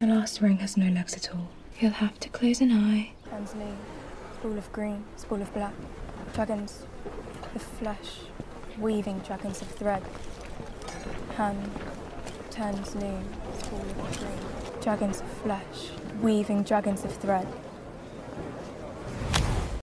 The last ring has no legs at all. You'll have to close an eye. Tanzania, spool of green, spool of black. Dragons of flesh, weaving dragons of thread. Hand turns new, spool of green. Dragons of flesh, weaving dragons of thread.